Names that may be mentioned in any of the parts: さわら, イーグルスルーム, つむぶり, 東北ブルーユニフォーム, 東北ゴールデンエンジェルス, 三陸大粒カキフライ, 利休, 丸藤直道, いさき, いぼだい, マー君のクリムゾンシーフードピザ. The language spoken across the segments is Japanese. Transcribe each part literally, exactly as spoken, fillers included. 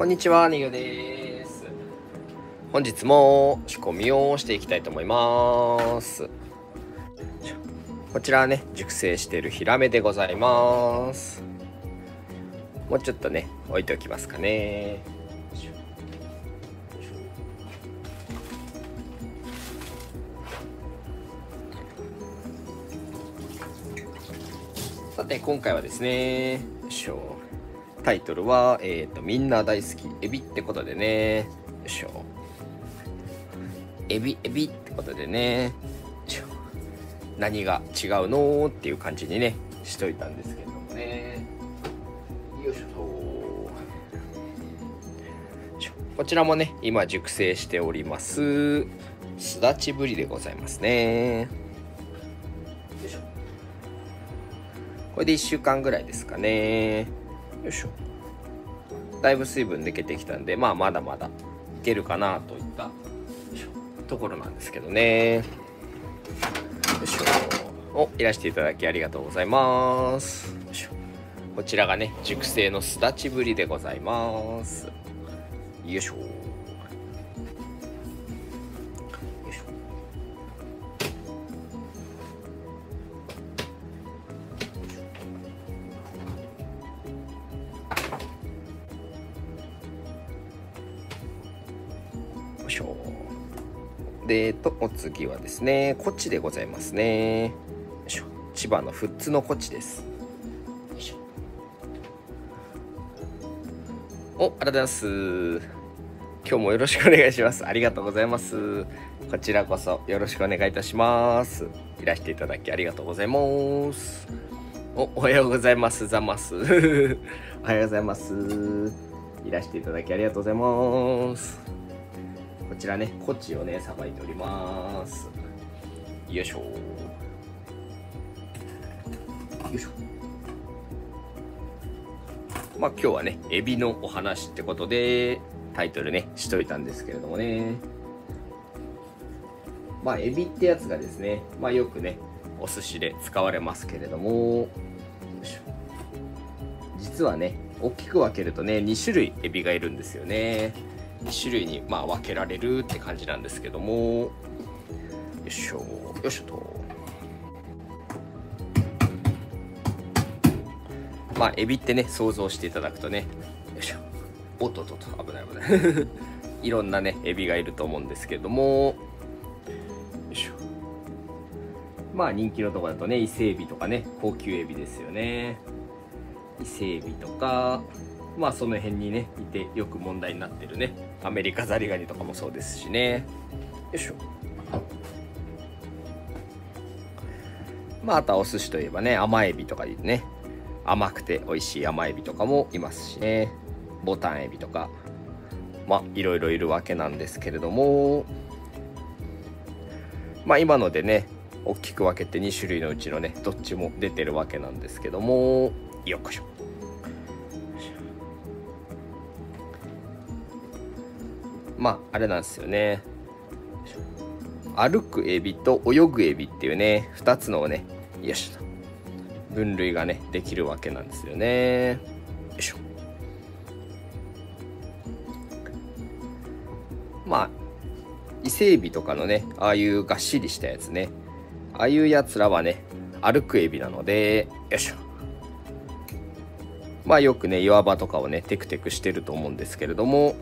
こんにちは、にぐです。本日も仕込みをしていきたいと思います。こちらはね、熟成しているヒラメでございます。もうちょっとね置いておきますかね。さて今回はですね、タイトルは、えーと、みんな大好きエビってことでね、よいしょ、エビエビってことでね、よいしょ、何が違うのっていう感じにねしといたんですけどもね、よいしょと。こちらもね今熟成しておりますすだちぶりでございますね。よいしょ、これでいっしゅうかんぐらいですかね。よいしょ、だいぶ水分抜けてきたんで、まあまだまだいけるかなといったところなんですけどね。よいしょ、おいらしていただきありがとうございます。よいしょ、こちらがね熟成のすだちぶりでございます。よいしょ、よいしょ、でとお次はですね、こっちでございますね。よいしょ、千葉の富津のこっちです。よいしょ、お、ありがとうございます。今日もよろしくお願いします。ありがとうございます。こちらこそよろしくお願いいたします。いらしていただきありがとうございます。お、おはようございますざますおはようございます。いらしていただきありがとうございます。こちらね、コチをね、さばいております。よいしょ。よいしょ。まあ今日はね、エビのお話ってことで、タイトルね、しといたんですけれどもね。まあエビってやつがですね、まあよくね、お寿司で使われますけれども、よいしょ。実はね、大きく分けるとね、にしゅるいエビがいるんですよね。にしゅるいにまあ分けられるって感じなんですけども、よいしょ、よいしょと。まあエビってね想像していただくとね、よいしょ、おっとっとっと、危ない危ないいろんなねエビがいると思うんですけども、よいしょ、まあ人気のところだとね伊勢エビとかね、高級エビですよね。伊勢エビとか、まあその辺にねいてよく問題になってるねアメリカザリガニとかもそうですしね。よいしょ、まああとはお寿司といえばね甘エビとかいうね、甘くて美味しい甘エビとかもいますしね、ボタンエビとか、まあいろいろいるわけなんですけれども、まあ今のでね大きく分けてにしゅるいのうちのねどっちも出てるわけなんですけども、よっこしょ。まああれなんですよね、歩くエビと泳ぐエビっていうねふたつのね、よしょ、分類がねできるわけなんですよね。よいしょ、まあ伊勢エビとかのねああいうがっしりしたやつね、ああいうやつらはね歩くエビなので、よいしょ、まあよくね岩場とかをねテクテクしてると思うんですけれども、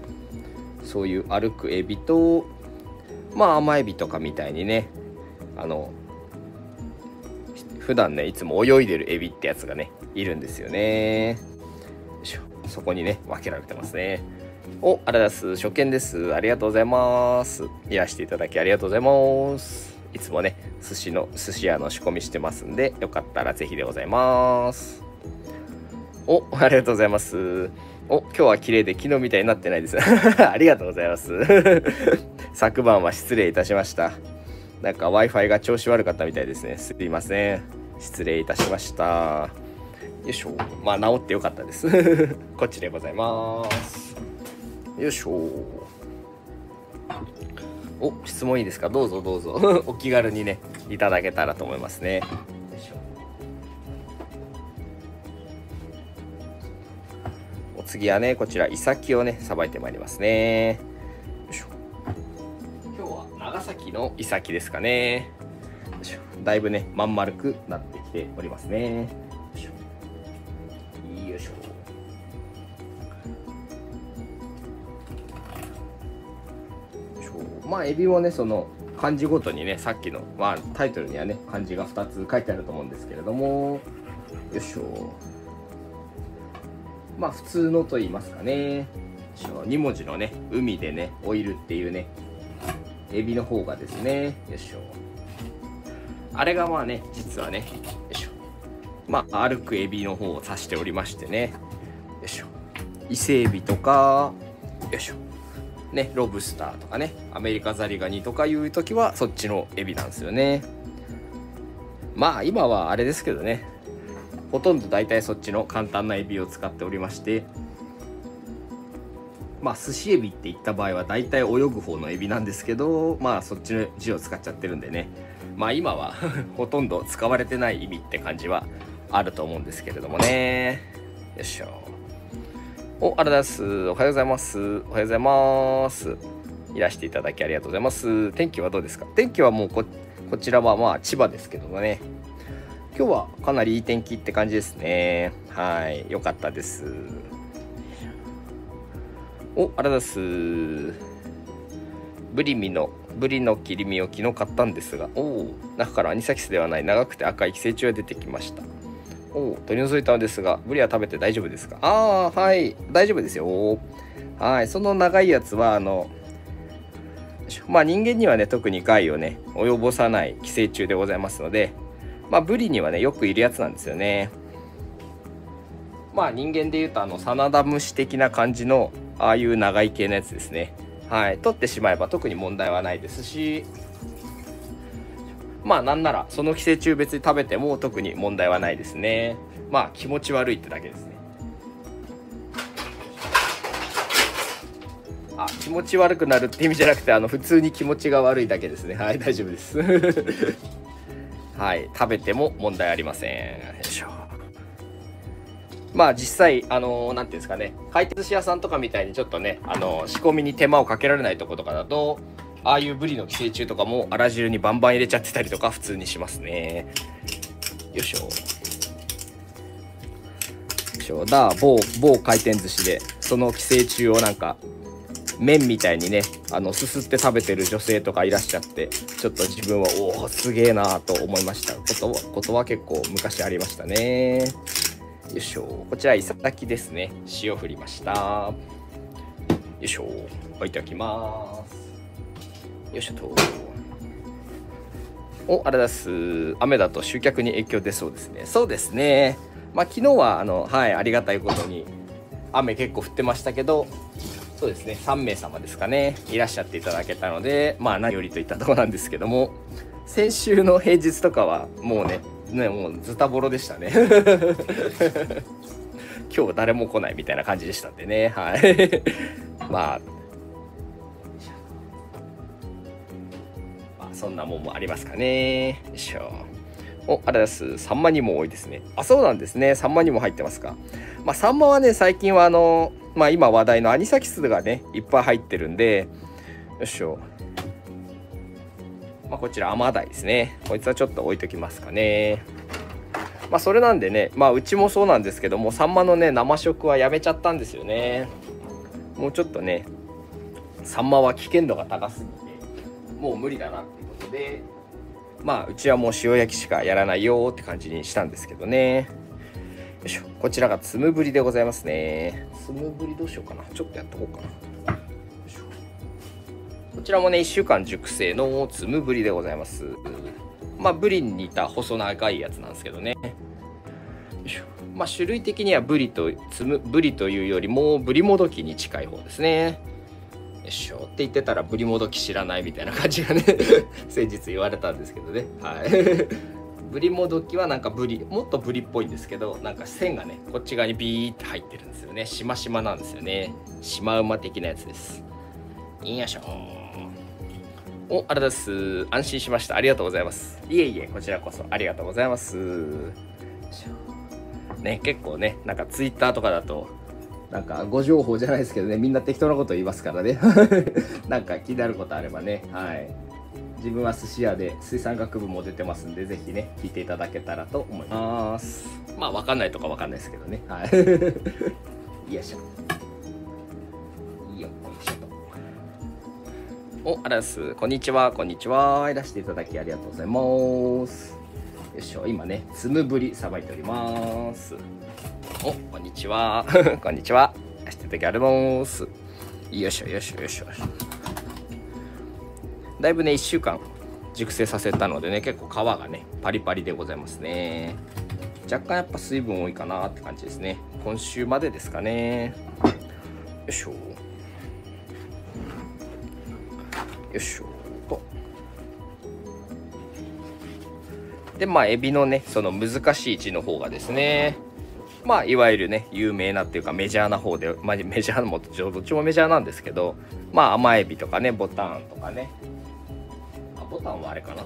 そういう歩くエビと、まあ甘エビとかみたいにね、あの普段ねいつも泳いでるエビってやつがねいるんですよね。そこにね分けられてますね。お、あらだす、初見です。ありがとうございます。いらしていただきありがとうございます。いつもね寿司の寿司屋の仕込みしてますんで、よかったらぜひでございます。お、ありがとうございます。お、今日は綺麗で昨日みたいになってないですありがとうございます昨晩は失礼いたしました。なんか Wi-Fi が調子悪かったみたいですね。すいません、失礼いたしました。よいしょ、まあ治ってよかったですこっちでございます。よいしょ、お、質問いいですか。どうぞどうぞお気軽にねいただけたらと思いますね。お次はね、こちらイサキをねさばいてまいりますね。よいしょ。今日は長崎のイサキですかね。よいしょ。だいぶねまん丸くなってきておりますね。よいしょ。よいしょ。まあエビもね、その漢字ごとにね、さっきの、まあ、タイトルにはね漢字がふたつ書いてあると思うんですけれども、よいしょ、まあ普通のと言いますかね、に文字のね海でねオイルっていうねエビの方がですね、よいしょ、あれがまあね実はね、よいしょ、まあ歩くエビの方を指しておりましてね、よいしょ、伊勢エビとか、よいしょね、ロブスターとかね、アメリカザリガニとかいう時はそっちのエビなんですよね。まあ今はあれですけどね、ほとんど大体そっちの簡単なエビを使っておりまして、まあ寿司エビっていった場合は大体泳ぐ方のエビなんですけど、まあそっちの字を使っちゃってるんでね、まあ今はほとんど使われてない意味って感じはあると思うんですけれどもね。よいしょ。お、あらだす。おはようございます。おはようございます。いらしていただきありがとうございます。天気はどうですか？天気はもう こ, こちらはまあ千葉ですけどもね。今日はかなりいい天気って感じですね。はい。良かったです。お、あらだす。ブリミの、ブリの切り身を昨日買ったんですが、おお、中からアニサキスではない長くて赤い寄生虫が出てきました。お取り除いたのですが、ブリは食べて大丈夫ですか？ああ、はい、大丈夫ですよ。はい、その長いやつは、あの、まあ人間にはね、特に害をね、及ぼさない寄生虫でございますので、まあブリにはね、よくいるやつなんですよね。まあ人間でいうと、あの、サナダムシ的な感じの、ああいう長い系のやつですね。はい、取ってしまえば特に問題はないですし、まあなんならその寄生虫別に食べても特に問題はないですね。まあ気持ち悪いってだけですね。あ、気持ち悪くなるって意味じゃなくて、あの普通に気持ちが悪いだけですね。はい、大丈夫です。はい、食べても問題ありません。よいしょ。まあ実際、あのー、なんていうんですかね、回転寿司屋さんとかみたいにちょっとね、あのー、仕込みに手間をかけられないとことかだと、ああいうブリの寄生虫とかもあら汁にバンバン入れちゃってたりとか普通にしますね。よいしょ。よいしょ。だ、某、某回転寿司でその寄生虫をなんか麺みたいにね、あのすすって食べてる女性とかいらっしゃって、ちょっと自分はおおすげえなーと思いましたことは、ことは結構昔ありましたね。よいしょ。こちらイサキですね。塩振りました。よいしょ。置いておきます。よいしょと。お、あれだす。雨だと集客に影響出そうですね。そうですね。まあ昨日はあの、はい、ありがたいことに雨結構降ってましたけど、そうですね、さんめいさまですかね、いらっしゃっていただけたので、まあ何よりといったところなんですけども、先週の平日とかはもうね、ねもうズタボロでしたね。今日誰も来ないみたいな感じでしたんでね、はい。まあ。そんなもんもありますかね。よいしょ。お、あれです。サンマにも多いですね。あ、そうなんですね。サンマにも入ってますか。まあサンマはね、最近はあの、まあ今話題のアニサキスがねいっぱい入ってるんで、よいしょ。まあこちらアマダイですね。こいつはちょっと置いときますかね。まあそれなんでね、まあうちもそうなんですけども、サンマのね生食はやめちゃったんですよね。もうちょっとね、サンマは危険度が高すぎてもう無理だなってで、まあうちはもう塩焼きしかやらないよって感じにしたんですけどね。よいしょ。こちらがつむぶりでございますね。つむぶりどうしようかな、ちょっとやっとこうかな。よいしょ。こちらもねいっしゅうかん熟成のつむぶりでございます。まあぶりに似た細長いやつなんですけどね。よいしょ。まあ種類的にはぶりとつむぶりというよりもぶりもどきに近い方ですね。よいしょって言ってたらブリもどき知らないみたいな感じがね先日言われたんですけどね、はい、ブリもどきはなんかブリもっとブリっぽいんですけど、なんか線がねこっち側にビーって入ってるんですよね。しましまなんですよね。シマウマ的なやつです。よいしょ。お、あれです。安心しました。ありがとうございます。いえいえ、こちらこそありがとうございます。ね、結構ね、なんかツイッターとかだとなんかご情報じゃないですけどね、みんな適当なこと言いますからねなんか気になることあればね、はい、自分は寿司屋で水産学部も出てますんで、ぜひね聞いていただけたらと思います。まあ分かんないとか分かんないですけどね、はいよいしょ、よっこいしょと。お、あらす、こんにちは、こんにちは、いらしていただきありがとうございます。よいしょ、今ねつむぶりさばいております。お、こんにちはこんにちは、いらしていただきありがとうございます。よいしょよいしょよいしょよいしょ。だいぶねいっしゅうかん熟成させたのでね、結構皮がねパリパリでございますね。若干やっぱ水分多いかなって感じですね。今週までですかね。よいしょよいしょと。でまあエビのねその難しい位置の方がですね、まあいわゆるね有名なっていうかメジャーな方で、まあ、メジャーもどっちもメジャーなんですけど、まあ甘エビとかねボタンとかね、あボタンはあれかな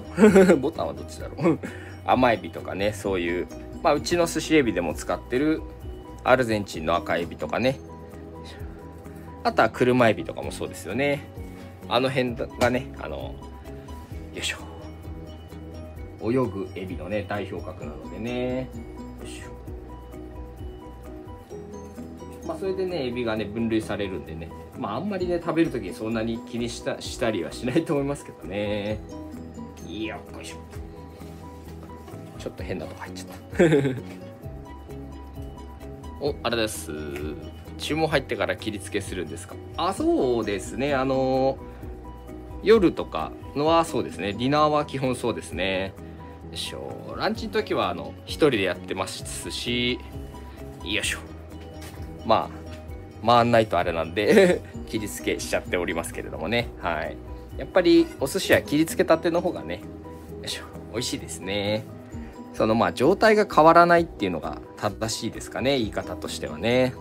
ボタンはどっちだろう甘エビとかね、そういう、まあ、うちの寿司エビでも使ってるアルゼンチンの赤エビとかね、あとは車エビとかもそうですよね。あの辺がね、あのよいしょ泳ぐエビのね代表格なのでね、よいしょ、まあ、それでねエビがね分類されるんでね、まああんまりね食べる時にそんなに気にした、したりはしないと思いますけどね。いや、よいしょ、ちょっと変なとこ入っちゃったお、あれです、注文入ってから切り付けするんですか。あ、そうですね、あの夜とかのはそうですね、ディナーは基本そうですね。よいしょ、ランチの時はあの一人でやってますし、よいしょ、まあ回んないとあれなんで切り付けしちゃっておりますけれどもね、はい、やっぱりお寿司は切り付けたての方がね、よいしょ、美味しいですね。そのまあ状態が変わらないっていうのが正しいですかね、言い方としてはね。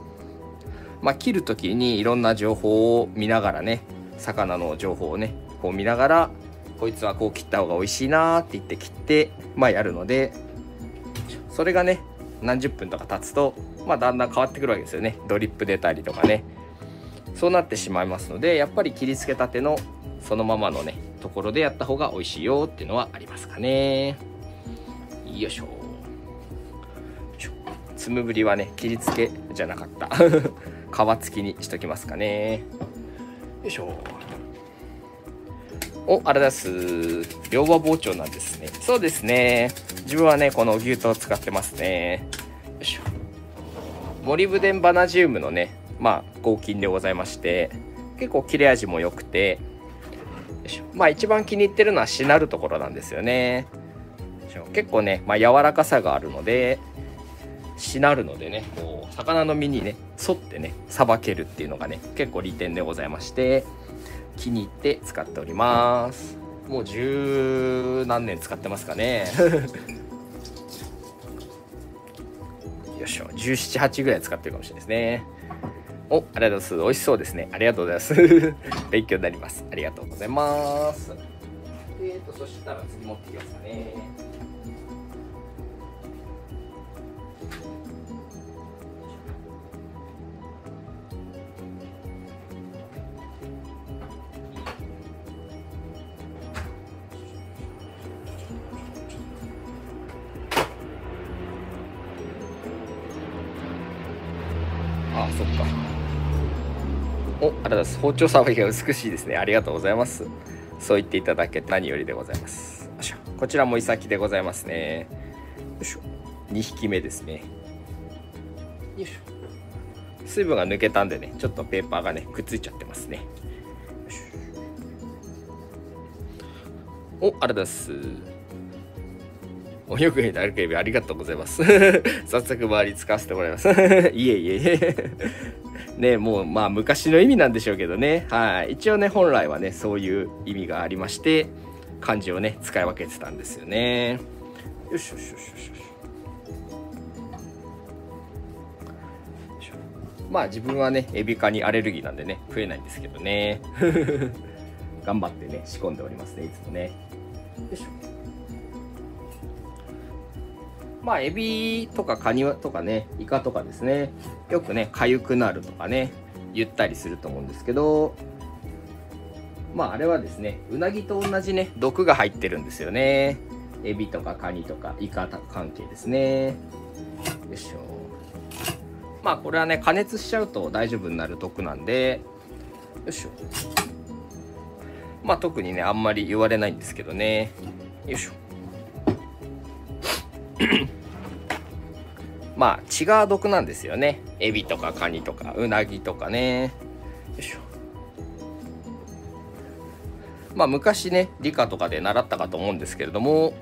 まあ切る時にいろんな情報を見ながらね、魚の情報をねこう見ながら、こいつはこう切った方が美味しいなって言って切ってまあやるので、それがね何十分とか経つとまあだんだん変わってくるわけですよね。ドリップ出たりとかね、そうなってしまいますので、やっぱり切りつけたてのそのままのねところでやった方が美味しいよっていうのはありますかね。よいしょ、つむぶりはね切りつけじゃなかった皮付きにしときますかね。よいしょ。お、あれです、両刃包丁なんですね。そうですね、自分はねこの牛刀を使ってますね。よいしょ、モリブデンバナジウムのねまあ合金でございまして、結構切れ味も良くて、よいしょ、まあ一番気に入ってるのはしなるところなんですよね。結構ね、まあ、柔らかさがあるのでしなるのでね、こう魚の身にね沿ってねさばけるっていうのがね結構利点でございまして、気に入って使っております。もう十何年使ってますかねよいしょ、じゅうなな、はちぐらい使ってるかもしれないですね。お、ありがとうございます、美味しそうですね、ありがとうございます勉強になります、ありがとうございます。えーと、そしたら次持ってきますかね。あ, あ、そっか。お、あれです。包丁さばきが美しいですね。ありがとうございます。そう言っていただけて何よりでございます。こちらもイサキでございますね。よいしょ。にひきめですね。よいしょ。水分が抜けたんでね、ちょっとペーパーがね、くっついちゃってますね。よいしょ。お、あれです。およくになるければありがとうございます早速周り使わせてもらいますいえいえいえね、もうまあ昔の意味なんでしょうけどね、はい、一応ね本来はねそういう意味がありまして、漢字をね使い分けてたんですよね。よしよしよしよしよし。まあ自分はねエビ科にアレルギーなんでね食えないんですけどね頑張ってね仕込んでおりますね、いつもね。よいしょ。まあエビとかカニとかね、イカとかですね、よくねかゆくなるとかね言ったりすると思うんですけど、まああれはですね、うなぎと同じね毒が入ってるんですよね。エビとかカニとかイカ関係ですね。よいしょ。まあこれはね加熱しちゃうと大丈夫になる毒なんで、よいしょ。まあ特にねあんまり言われないんですけどね。よいしょ。まあ血が毒なんですよね。エビとかカニとかうなぎとかね。よいしょ。まあ昔ね理科とかで習ったかと思うんですけれども、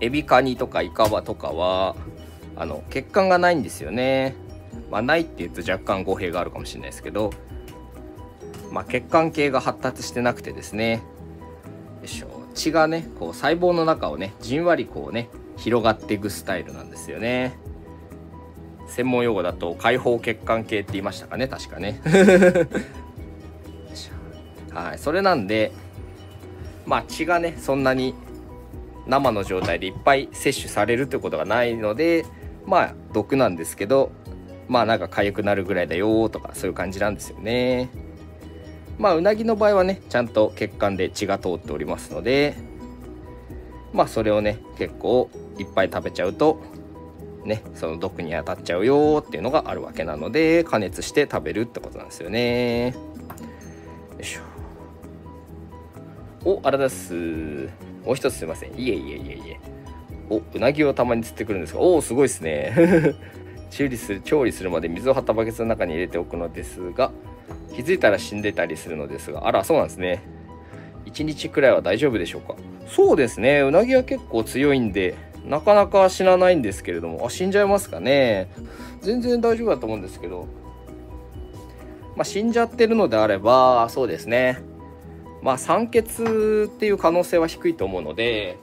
エビカニとかイカワとかはあの血管がないんですよね。まあないって言うと若干語弊があるかもしれないですけど、まあ、血管系が発達してなくてですね、よいしょ、血がねこう細胞の中をねじんわりこうね広がっていくスタイルなんですよね。専門用語だと開放血管系って言いましたかね、確かね。はい、それなんでまあ血がねそんなに生の状態でいっぱい摂取されるということがないので、まあ毒なんですけど、まあなんか痒くなるぐらいだよとかそういう感じなんですよね。まあうなぎの場合はねちゃんと血管で血が通っておりますので、まあそれをね結構いっぱい食べちゃうとねその毒に当たっちゃうよっていうのがあるわけなので、加熱して食べるってことなんですよね。よいしょ。お、あれです。もう一つすいません。いえいえいえいえ。お、うなぎをたまに釣ってくるんですが、おお、すごいですね。調理する、調理するまで水を張ったバケツの中に入れておくのですが、気づいたら死んでたりするのですが、あら、そうなんですね。いちにちくらいは大丈夫でしょうか。そうですね。うなぎは結構強いんで、なかなか死なないんですけれども、あ、死んじゃいますかね。全然大丈夫だと思うんですけど、まあ、死んじゃってるのであれば、そうですね。まあ酸欠っていう可能性は低いと思うので、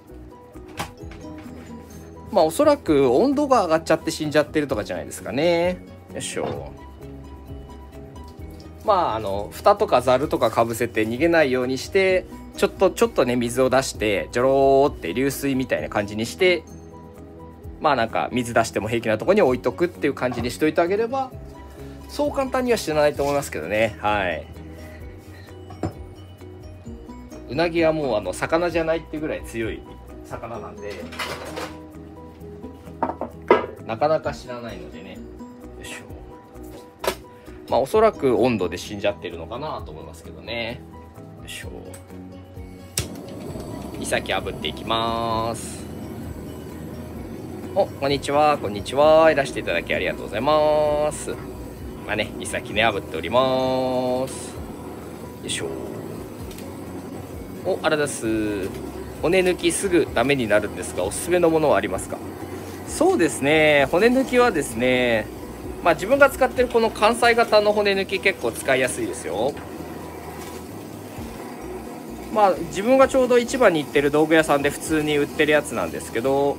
まあおそらく温度が上がっちゃって死んじゃってるとかじゃないですかね。よいしょ。まああの蓋とかザルとかかぶせて逃げないようにして、ちょっとちょっとね水を出してジョローって流水みたいな感じにして、まあなんか水出しても平気なところに置いとくっていう感じにしといてあげれば、そう簡単には死なないと思いますけどね。はい、うなぎはもうあの魚じゃないってぐらい強い魚なんで、なかなか死なないのでね。よいしょ。まあおそらく温度で死んじゃってるのかなと思いますけどね。よいしょ。イサキ炙っていきまーす。お、こんにちは、こんにちは。いらしていただきありがとうございます。まあね、イサキね炙っております。よいしょ。お、あれです。骨抜きすぐダメになるんですが、おすすめのものはありますか？そうですね。骨抜きはですね、まあ自分が使ってるこの関西型の骨抜き結構使いやすいですよ。まあ自分がちょうど市場に行ってる道具屋さんで普通に売ってるやつなんですけど、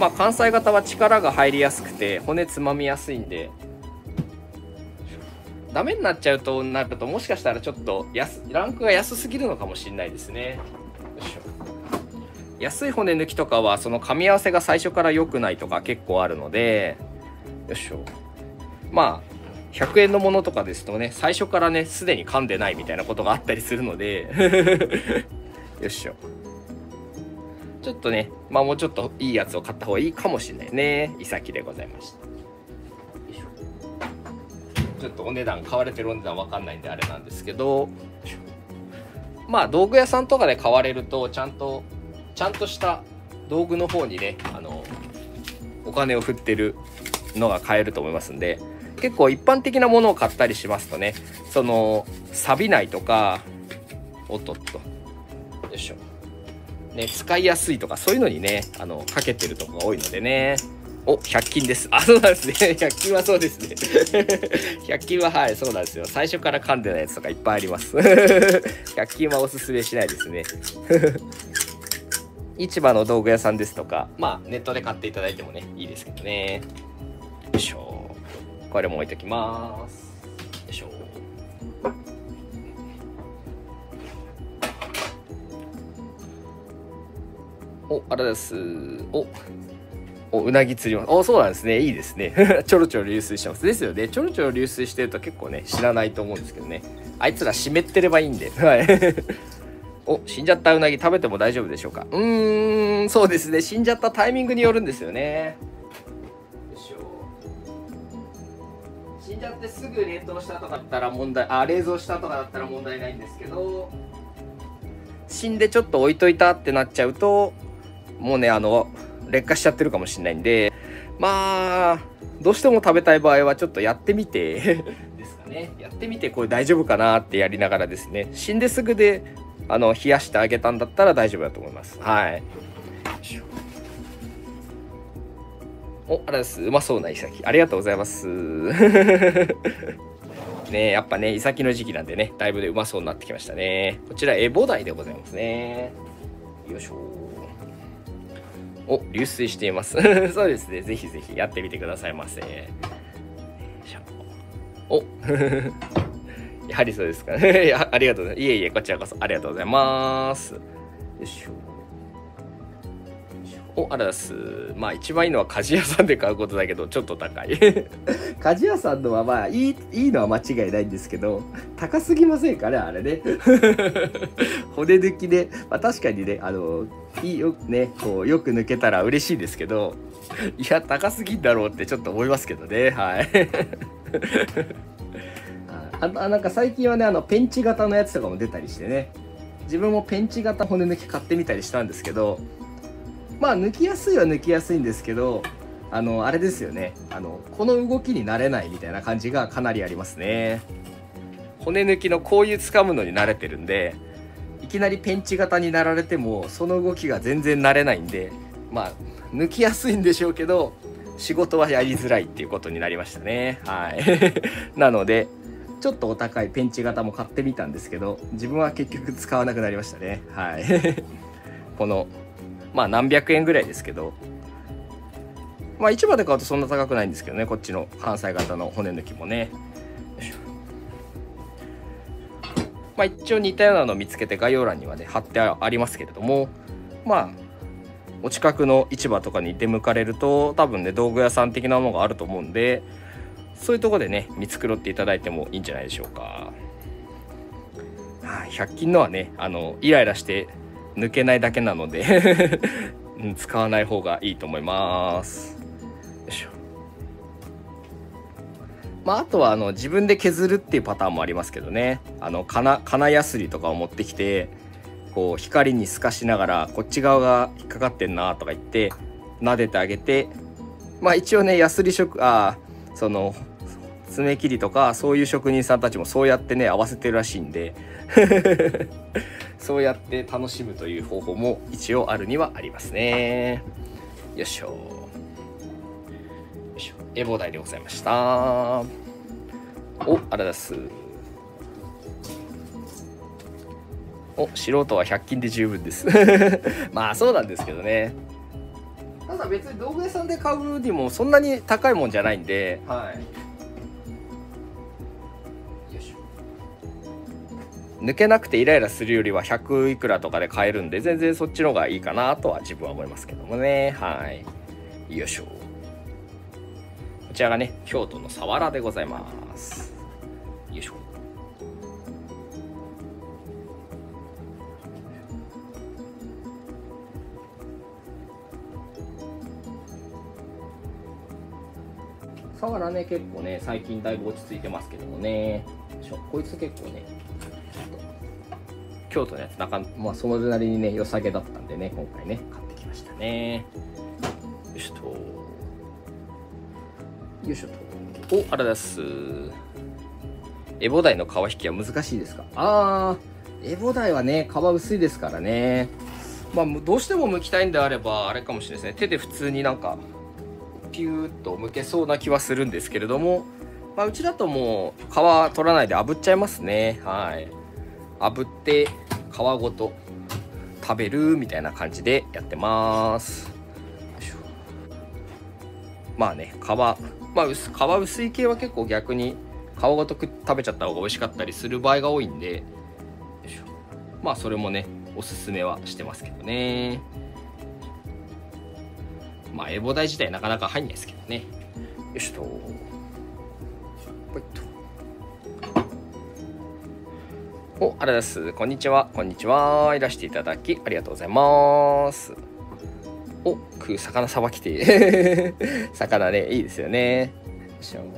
まあ関西型は力が入りやすくて骨つまみやすいんで、ダメになっちゃうとなると、もしかしたらちょっと安ランクが安すぎるのかもしれないですね。よいしょ。安い骨抜きとかはその噛み合わせが最初から良くないとか結構あるので、よいしょ。まあひゃくえんのものとかですとね、最初からねすでに噛んでないみたいなことがあったりするのでよいしょ。ちょっとね、まあもうちょっといいやつを買った方がいいかもしれないね。イサキでございました。ちょっとお値段、買われてるお値段分かんないんであれなんですけど、まあ道具屋さんとかで買われるとちゃんとちゃんとした道具の方にね、あのお金を振ってるのが買えると思いますんで、結構一般的なものを買ったりしますとね、その錆びないとか、おっとっと、よいしょ、ね、使いやすいとかそういうのにね、あのかけてるとこが多いのでね。お、ひゃく均です。あ、そうなんですね。ひゃく均はそうですね。ひゃく均は、はい、そうなんですよ。最初から噛んでないやつとかいっぱいあります。ひゃく均はおすすめしないですね。市場の道具屋さんですとか、まあ、ネットで買っていただいてもね、いいですけどね。よいしょ。これも置いときます。よいしょ。お、あれです。お、おうなぎ釣ります。お、そうなんですね。いいですね。ちょろちょろ流水してます。ですよね。ちょろちょろ流水してると結構ね、知らないと思うんですけどね。あいつら湿ってればいいんで。はい。お、死んじゃったうなぎ食べても大丈夫でしょうか。うーん、そうですね。死んじゃったタイミングによるんですよね。よいしょ。死んじゃってすぐ冷凍したとかだったら問題、あ、冷蔵したとかだったら問題ないんですけど、死んでちょっと置いといたってなっちゃうと、もうね、あの、劣化しちゃってるかもしれないんで、まあどうしても食べたい場合はちょっとやってみてですかね。やってみてこれ大丈夫かなってやりながらですね、死んですぐであの冷やしてあげたんだったら大丈夫だと思います。はい。お、あれです。うまそうなイサキありがとうございますね。やっぱね、イサキの時期なんでね、だいぶでうまそうになってきましたね。こちらエボダイでございますね。よいしょ。お、流水していますそうですね。ぜひぜひやってみてくださいませ。おやはりそうですかねいや、ありがとうございます。いえいえ、こちらこそありがとうございます。よいしょ。お、あらだす。まあ一番いいのは鍛冶屋さんで買うことだけど、ちょっと高い鍛冶屋さんのはまあいい、いいのは間違いないんですけど、高すぎませんかね、あれね骨抜きで、まあ、確かにね、あのいいよね、こうよく抜けたら嬉しいですけど、いや高すぎんだろうってちょっと思いますけどね。はいあとなんか最近はね、あのペンチ型のやつとかも出たりしてね、自分もペンチ型骨抜き買ってみたりしたんですけど、まあ抜きやすいは抜きやすいんですけど、あのあれですよね、あのこの動きに慣れないみたいな感じがかなりありますね。骨抜きのこういう掴むのに慣れてるんで、いきなりペンチ型になられてもその動きが全然慣れないんで、まあ抜きやすいんでしょうけど、仕事はやりづらいっていうことになりましたね。はいなのでちょっとお高いペンチ型も買ってみたんですけど、自分は結局使わなくなりましたね。はいこのまあ何百円ぐらいですけど、まあ市場で買うとそんな高くないんですけどね、こっちの関西型の骨抜きもね。まあ一応似たようなのを見つけて概要欄にはね貼ってありますけれども、まあお近くの市場とかに出向かれると、多分ね道具屋さん的なものがあると思うんで、そういうとこでね見繕っていただいてもいいんじゃないでしょうか。ひゃく均のはね、あのイライラして抜けないだけなので使わない方がいいと思います。よいしょ。まあ、あとはあの自分で削るっていうパターンもありますけどね、あの金やすりとかを持ってきて、こう光に透かしながらこっち側が引っかかってんなとか言って撫でてあげて、まあ一応ねやすり職あその爪切りとかそういう職人さんたちもそうやってね合わせてるらしいんでそうやって楽しむという方法も一応あるにはありますね。よいしょ。エボダイでございました。お、あれです。お、素人はひゃく均で十分ですまあそうなんですけどね、ただ別に道具屋さんで買うにもそんなに高いもんじゃないんで、はい、よいしょ。抜けなくてイライラするよりはひゃくいくらとかで買えるんで、全然そっちの方がいいかなとは自分は思いますけどもね。はい、よいしょ。こちらがね京都のサワラでございます。よいしょ。サワラね結構ね最近だいぶ落ち着いてますけどもね。こいつ結構ね京都のやつなかまあそのなりにね良さげだったんでね、今回ね買ってきましたね。よいしょと。よいしょと。お、あれです。エボダイの皮引きは難しいですか？あー、エボダイはね、皮薄いですからね。まあ、どうしても剥きたいんであれば、あれかもしれないですね。手で普通になんか、ピューッと剥けそうな気はするんですけれども、まあ、うちだともう、皮取らないで炙っちゃいますね。はい。炙って、皮ごと食べるみたいな感じでやってます。まあね、皮。まあ、薄皮薄い系は結構逆に皮ごと食べちゃった方が美味しかったりする場合が多いんで、まあそれもねおすすめはしてますけどね。まあ、エボ台自体なかなか入んないですけどね。よいしょと。ぽいっと。お、あれです。こんにちは。こんにちは。いらしていただき、ありがとうございます。お、食う魚さばきて。魚ね、いいですよね。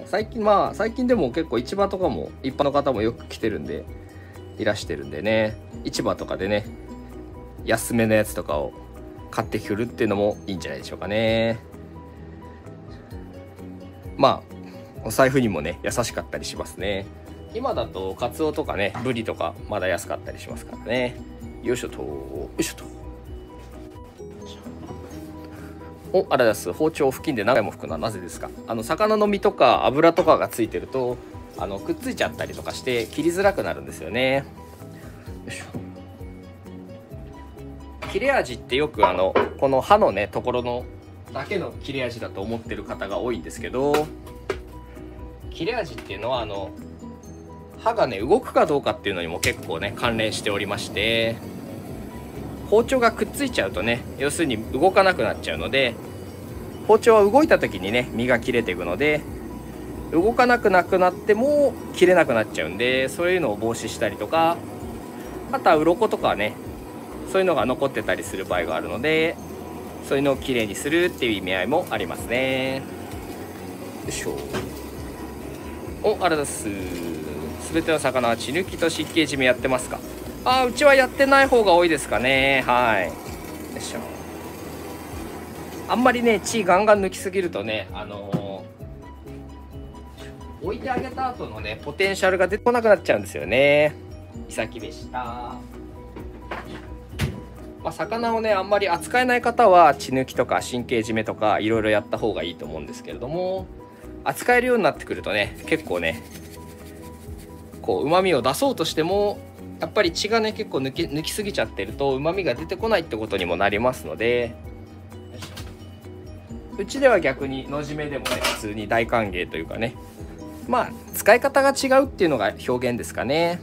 最近、まあ、最近でも結構市場とかも、一般の方もよく来てるんで、いらしてるんでね。市場とかでね、安めのやつとかを買ってくるっていうのもいいんじゃないでしょうかね。まあお財布にもね優しかったりしますね。今だとカツオとかねブリとかまだ安かったりしますからね。よいしょと、よいしょと。お、あれです。包丁付近で何回も拭くのはなぜですか？あの魚の身とか油とかがついてるとあのくっついちゃったりとかして切りづらくなるんですよね。よいしょ。切れ味ってよくあのこの刃のねところのだけの切れ味だと思ってる方が多いんですけど、切れ味っていうのはあの刃がね動くかどうかっていうのにも結構ね関連しておりまして、包丁がくっついちゃうとね要するに動かなくなっちゃうので、包丁は動いた時にね身が切れていくので動かなくなくなっても切れなくなっちゃうんで、そういうのを防止したりとか、あとは鱗とかねそういうのが残ってたりする場合があるので、そういうのをきれいにするっていう意味合いもありますね。よいしょ。お、あれです。すべての魚は血抜きと湿気締めやってますか？ああ、うちはやってない方が多いですかね。はい。よいしょ。あんまりね血ガンガン抜きすぎるとねあのー、置いてあげた後のねポテンシャルが出てこなくなっちゃうんですよね。イサキでした。まあ、魚をねあんまり扱えない方は血抜きとか神経締めとかいろいろやった方がいいと思うんですけれども、扱えるようになってくるとね結構ねこう旨味を出そうとしてもやっぱり血がね結構抜き、抜きすぎちゃってると旨味が出てこないってことにもなりますので、うちでは逆にのじめでもね普通に大歓迎というかね、まあ使い方が違うっていうのが表現ですかね。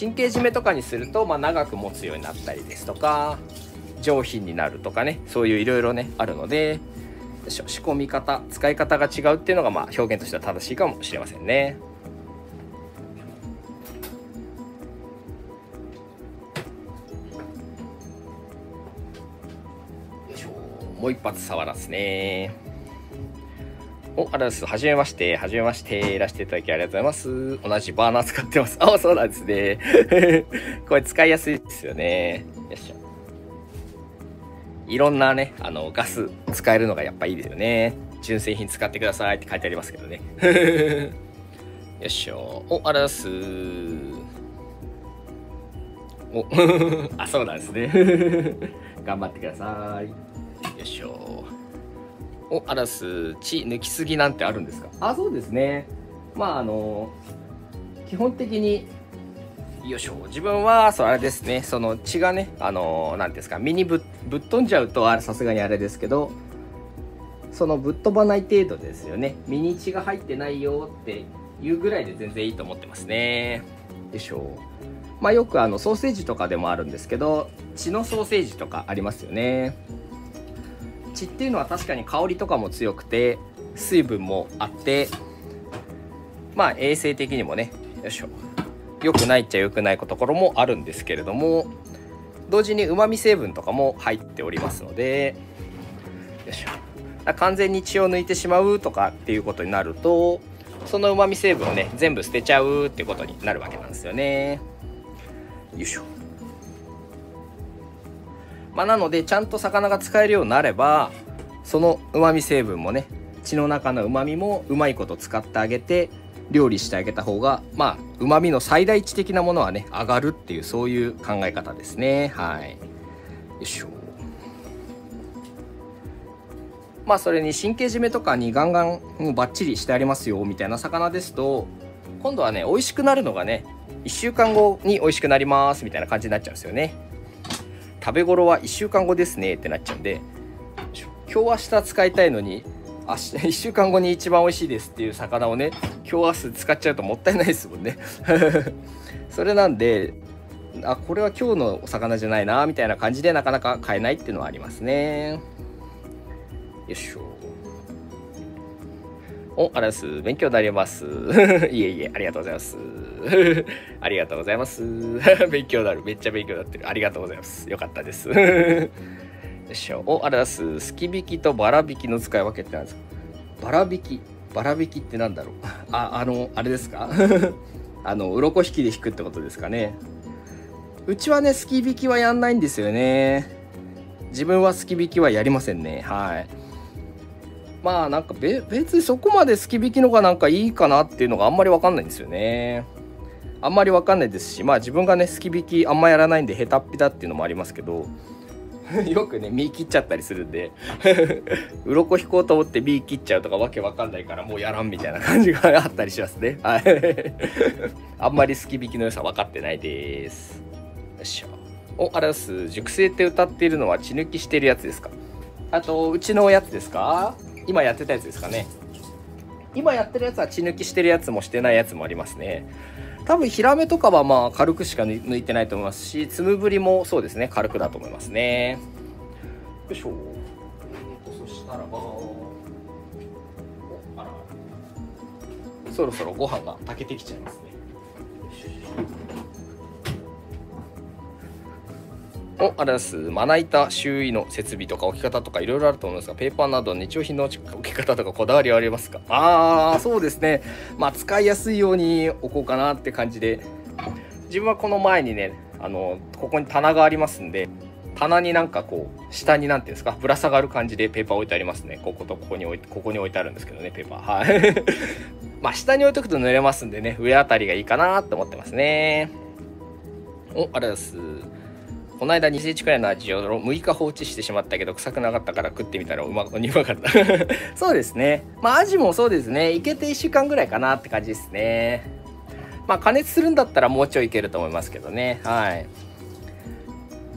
神経締めとかにすると、まあ、長く持つようになったりですとか上品になるとかね、そういういろいろねあるので、仕込み方使い方が違うっていうのが、まあ、表現としては正しいかもしれませんね。よいしょ。もう一発触らすね。お、あれです。はじめまして、はじめまして、いらしていただきありがとうございます。同じバーナー使ってます。あ、そうなんですね。これ使いやすいですよね。よいしょ。いろんなね、あの、ガス使えるのがやっぱいいですよね。純正品使ってくださいって書いてありますけどね。よいしょ。お、あれです。お、あ、そうなんですね。頑張ってください。よいしょ。お、あらす、血抜きすぎなんてあるんですか？あ、そうですね。まああの基本的によいしょ、自分はそうあれですね、その血がねあの何ですか身にぶぶっ飛んじゃうとあれさすがにあれですけど、そのぶっ飛ばない程度ですよね。身に血が入ってないよっていうぐらいで全然いいと思ってますね。でしょう。まあよくあのソーセージとかでもあるんですけど、血のソーセージとかありますよね。血っていうのは確かに香りとかも強くて水分もあって、まあ衛生的にもねよいしょ良くないっちゃ良くないところもあるんですけれども、同時にうまみ成分とかも入っておりますので、よいしょ、完全に血を抜いてしまうとかっていうことになると、そのうまみ成分をね全部捨てちゃうっていうことになるわけなんですよね。よいしょ。まあ、なのでちゃんと魚が使えるようになれば、そのうまみ成分もね血の中のうまみもうまいこと使ってあげて料理してあげた方が、まあうまみの最大値的なものはね上がるっていう、そういう考え方ですね。はい。よいしょ。まあそれに神経締めとかにガンガンもうバッチリしてありますよみたいな魚ですと、今度はね美味しくなるのがねいっしゅうかんごに美味しくなりますみたいな感じになっちゃうんですよね。食べ頃はいっしゅうかんごですねってなっちゃうんで、今日明日使いたいのに明日いっしゅうかんごに一番美味しいですっていう魚をね今日明日使っちゃうともったいないですもんね。それなんで、あ、これは今日のお魚じゃないなみたいな感じでなかなか買えないっていうのはありますね。よいしょ。お、ありがとうございます。勉強になります。いえいえ、ありがとうございます。ありがとうございます。勉強になる。めっちゃ勉強になってる。ありがとうございます。よかったです。よいしょ。お、ありがとうございます。すき引きとばら引きの使い分けって何ですか？ばら引き。ばら引きってなんだろう。あ、あの、あれですか？あの、鱗引きで引くってことですかね。うちはね、すき引きはやんないんですよね。自分はすき引きはやりませんね。はい。まあなんかべ別にそこまですき引きのがなんかいいかなっていうのがあんまりわかんないんですよね。あんまりわかんないですし、まあ自分がね、すき引きあんまやらないんで下手っぴだっていうのもありますけど、よくね、身切っちゃったりするんで、鱗引こうと思って身切っちゃうとかわけわかんないからもうやらんみたいな感じがあったりしますね。はい。あんまりすき引きの良さ分かってないです。よいしょ。お、あれです。熟成って歌っているのは血抜きしてるやつですか？あと、うちのやつですか？今やってたやつですかね。今やってるやつは血抜きしてるやつもしてないやつもありますね。多分ヒラメとかはまあ軽くしか抜いてないと思いますし、つむぶりもそうですね、軽くだと思いますね。よいしょ。そしたらば、あら、そろそろご飯が炊けてきちゃいますね。お、あれです。まな板、周囲の設備とか置き方とかいろいろあると思うんですが、ペーパーなど日用品の置き方とかこだわりはありますか？ああ、そうですね。まあ、使いやすいように置こうかなって感じで、自分はこの前にね、あの、ここに棚がありますんで、棚になんかこう、下になんていうんですか、ぶら下がる感じでペーパー置いてありますね。こことここに置いて、ここに置いてあるんですけどね、ペーパー。はい。まあ、下に置いとくと濡れますんでね、上あたりがいいかなと思ってますね。お、あれです。この間にセンチくらいのアジをむいか放置してしまったけど臭くなかったから食ってみたらうまうまかったそうですね。まあアジもそうですね、いけていっしゅうかんぐらいかなって感じですね。まあ加熱するんだったらもうちょいいけると思いますけどね。はい。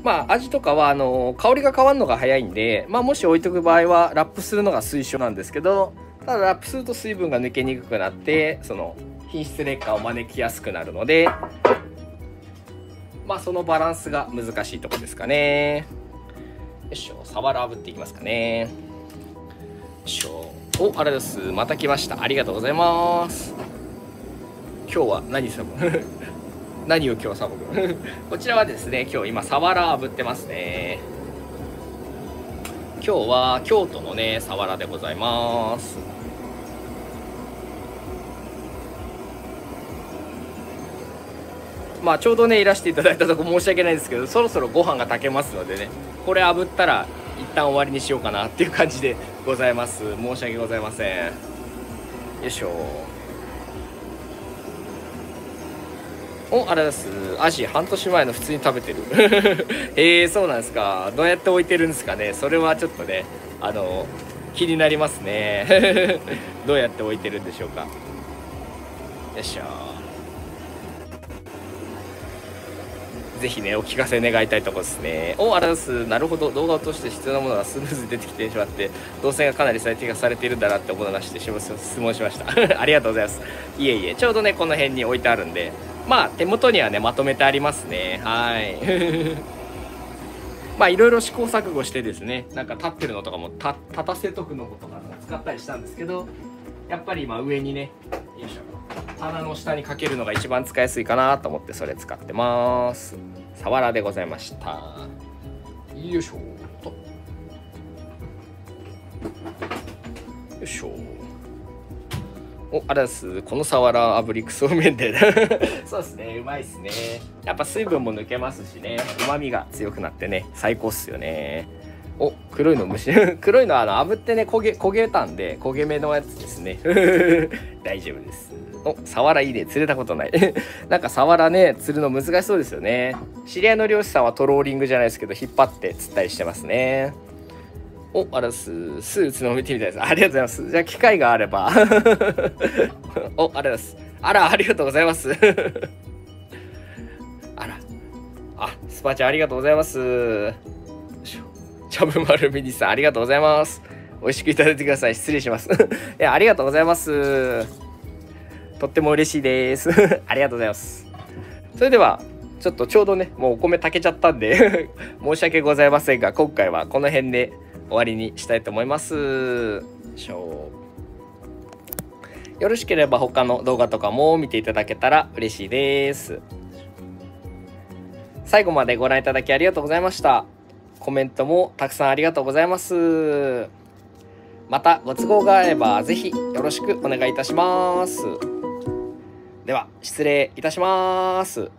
まあアジとかはあの香りが変わるのが早いんで、まあ、もし置いとく場合はラップするのが推奨なんですけど、ただラップすると水分が抜けにくくなって、その品質劣化を招きやすくなるので、まあそのバランスが難しいところですかね。よいしょ、サワラ炙っていきますかね。よいしょ。お、あれです。また来ました。ありがとうございます。今日は何サボる？何を今日はサボる？こちらはですね、今日今サワラ炙ってますね。今日は京都のね、サワラでございます。まあちょうどね、いらしていただいたとこ申し訳ないですけど、そろそろご飯が炊けますのでね、これ炙ったら一旦終わりにしようかなっていう感じでございます。申し訳ございません。よいしょ。お、あれです。アジはんとしまえの普通に食べてるえー、そうなんですか。どうやって置いてるんですかね。それはちょっとね、あの気になりますねどうやって置いてるんでしょうか。よいしょ。ぜひね、お聞かせ願いたいとこですね。お、あれです。なるほど。動画を通して必要なものがスムーズに出てきてしまって、動線がかなり最適化されているんだなって思い出して質問しました。ありがとうございます。いえいえ、ちょうどね、この辺に置いてあるんで、まあ、手元にはね、まとめてありますね。はい。まあ、いろいろ試行錯誤してですね、なんか立ってるのとかも、た立たせとくのとか使ったりしたんですけど、やっぱり今上にね、よいしょ。棚の下にかけるのが一番使いやすいかなと思ってそれ使ってます。サワラでございました。よいしょと、よいしょ。お、あれです。このサワラ炙りクソうめんでそうですね、うまいっすね。やっぱ水分も抜けますしね、うまみが強くなってね、最高っすよね。お、黒いの蒸し黒いのあの炙ってね、焦げ焦げたんで焦げ目のやつですね大丈夫です。お、サワラいいね。釣れたことないなんかサワラね、釣るの難しそうですよね。知り合いの漁師さんはトローリングじゃないですけど、引っ張って釣ったりしてますね。お、あれです。すうつの見てみたいです。ありがとうございます。じゃあ機会があればお、あれです。あら、ありがとうございますあら、あ、スパちゃんありがとうございます。チャブマルミニさんありがとうございます。美味しくいただいてください。失礼しますいや、ありがとうございます。とっても嬉しいですありがとうございます。それではちょっとちょうどね、もうお米炊けちゃったんで申し訳ございませんが、今回はこの辺で終わりにしたいと思います。よろしければ他の動画とかも見ていただけたら嬉しいです。最後までご覧いただきありがとうございました。コメントもたくさんありがとうございます。またご都合があればぜひよろしくお願いいたします。では失礼いたします。